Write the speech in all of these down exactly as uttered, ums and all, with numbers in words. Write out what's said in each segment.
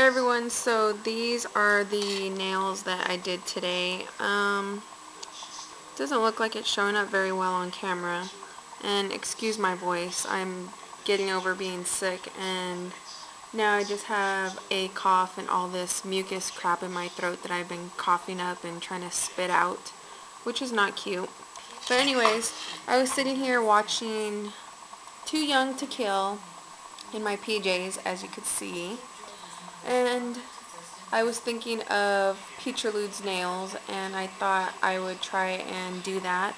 Hey everyone, so these are the nails that I did today. Um, doesn't look like it's showing up very well on camera. And excuse my voice, I'm getting over being sick and now I just have a cough and all this mucus crap in my throat that I've been coughing up and trying to spit out, which is not cute. But anyways, I was sitting here watching Too Young to Kill in my P Js, as you could see. And I was thinking of Petrilude's nails and I thought I would try and do that.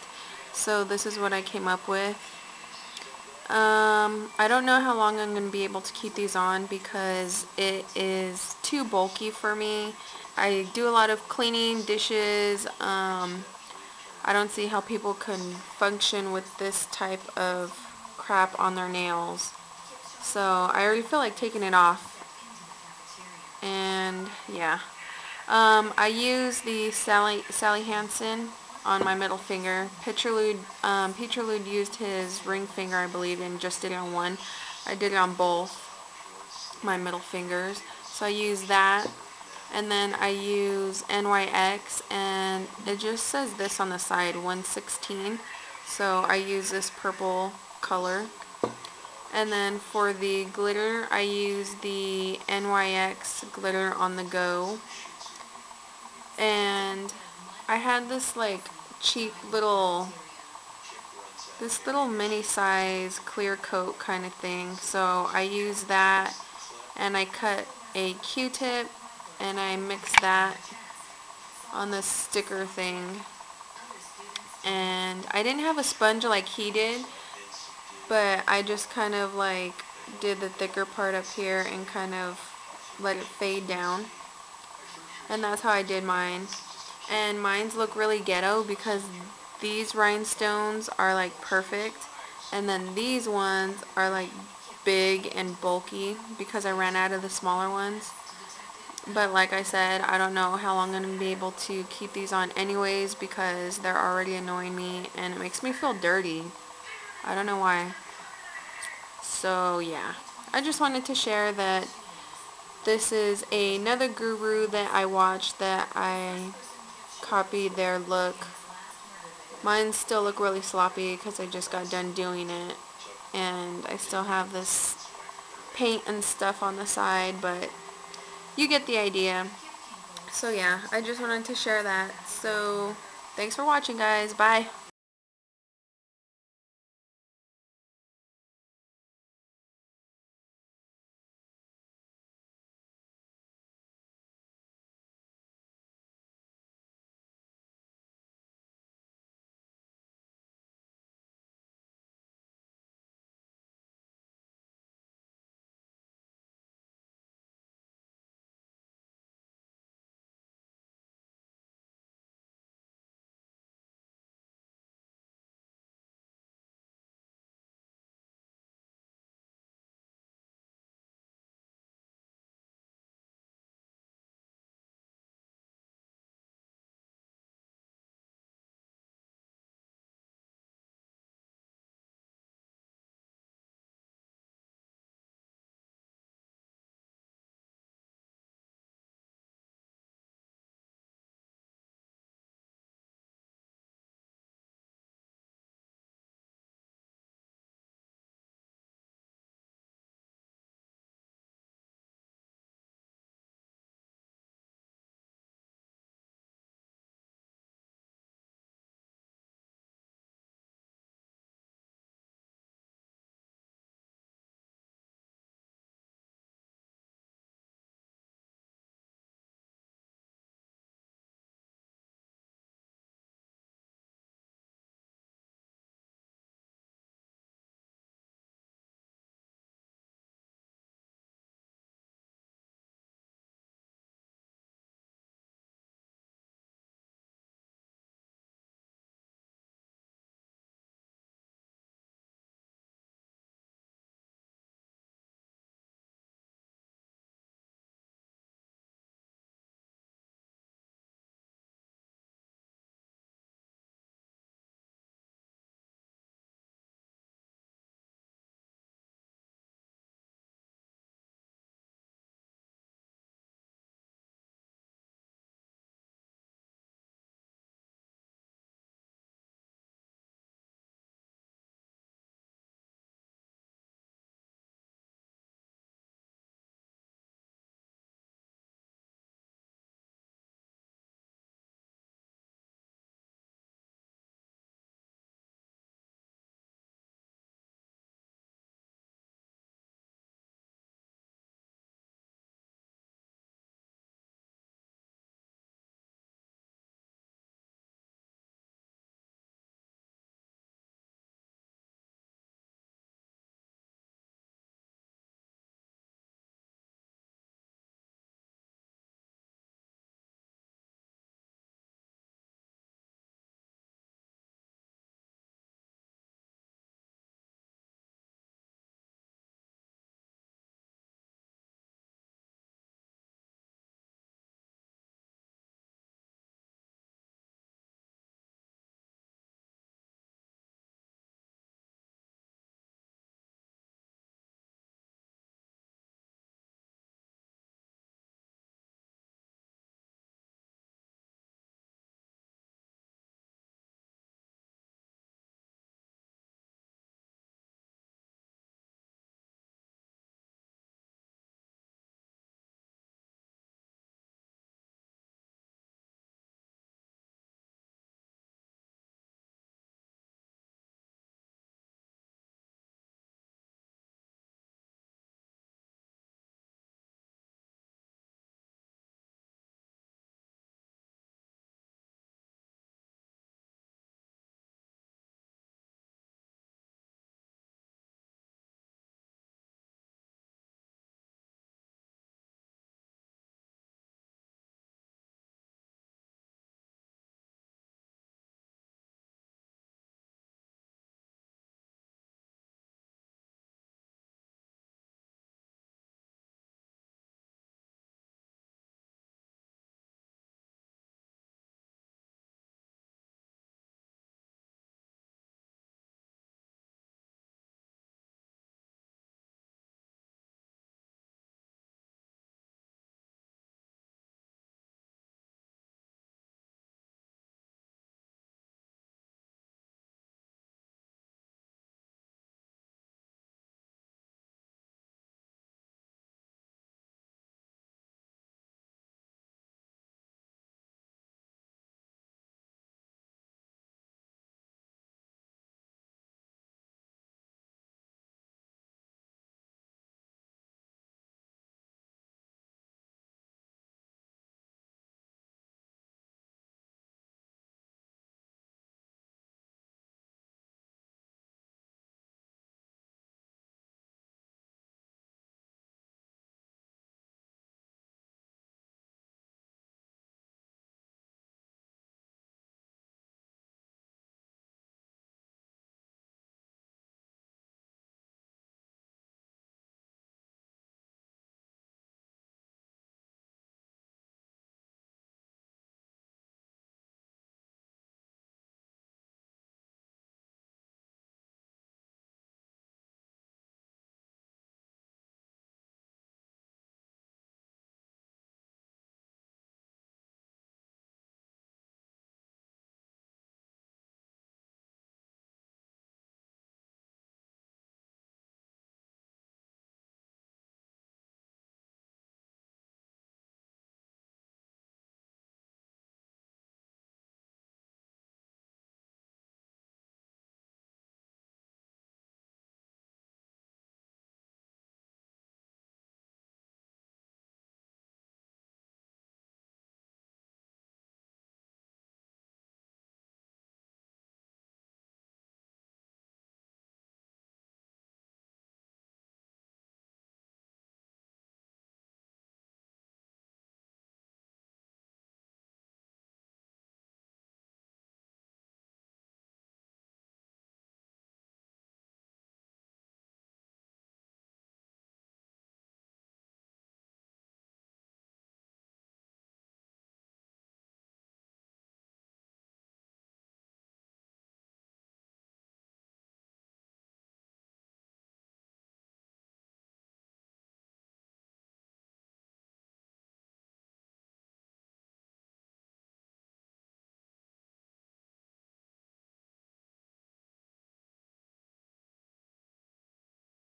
So this is what I came up with. Um, I don't know how long I'm going to be able to keep these on because it is too bulky for me. I do a lot of cleaning, dishes. Um, I don't see how people can function with this type of crap on their nails. So I already feel like taking it off. And yeah, um, I use the Sally Sally Hansen on my middle finger. Petrilude um, Petrilude used his ring finger, I believe, and just did it on one. I did it on both my middle fingers, so I use that, and then I use N Y X, and it just says this on the side, one sixteen. So I use this purple color. And then for the glitter, I use the N Y X Glitter on the Go. And I had this like cheap little, this little mini size clear coat kind of thing. So I used that and I cut a Q-tip and I mixed that on this sticker thing. And I didn't have a sponge like he did. But I just kind of like did the thicker part up here and kind of let it fade down. And that's how I did mine. And mine's look really ghetto because these rhinestones are like perfect. And then these ones are like big and bulky because I ran out of the smaller ones. But like I said, I don't know how long I'm going to be able to keep these on anyways because they're already annoying me and it makes me feel dirty. I don't know why. So yeah, I just wanted to share that this is another guru that I watched that I copied their look. Mine still look really sloppy because I just got done doing it and I still have this paint and stuff on the side, but you get the idea. So yeah, I just wanted to share that. So thanks for watching, guys. Bye.